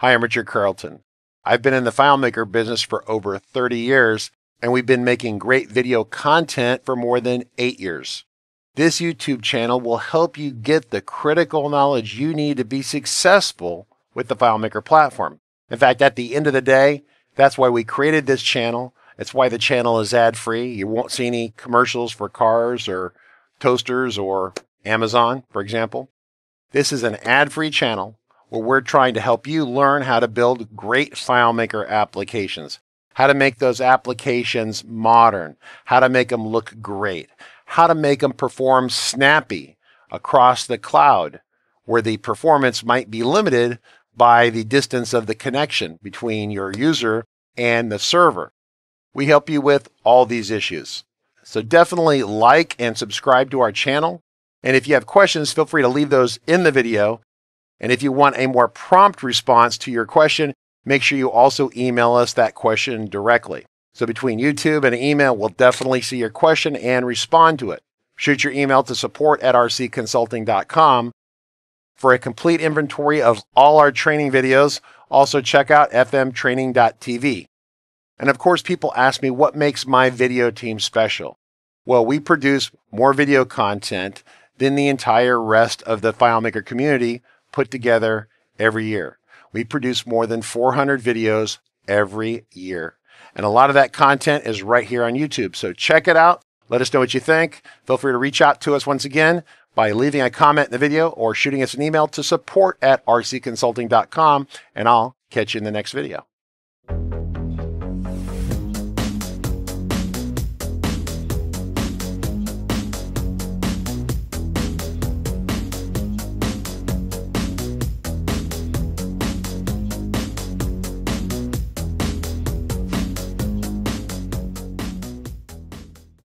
Hi, I'm Richard Carlton. I've been in the FileMaker business for over 30 years, and we've been making great video content for more than 8 years. This YouTube channel will help you get the critical knowledge you need to be successful with the FileMaker platform. In fact, at the end of the day, that's why we created this channel. That's why the channel is ad-free. You won't see any commercials for cars or toasters or Amazon, for example. This is an ad-free channel where we're trying to help you learn how to build great FileMaker applications, how to make those applications modern, how to make them look great, how to make them perform snappy across the cloud, where the performance might be limited by the distance of the connection between your user and the server. We help you with all these issues. So definitely like and subscribe to our channel. And if you have questions, feel free to leave those in the video. And if you want a more prompt response to your question, make sure you also email us that question directly. So between YouTube and email, we'll definitely see your question and respond to it. Shoot your email to support@rcconsulting.com for a complete inventory of all our training videos. Also check out fmtraining.tv. And of course, people ask me what makes my video team special. Well, we produce more video content than the entire rest of the FileMaker community put together every year. We produce more than 400 videos every year. And a lot of that content is right here on YouTube. So check it out. Let us know what you think. Feel free to reach out to us once again by leaving a comment in the video or shooting us an email to support@rcconsulting.com. And I'll catch you in the next video.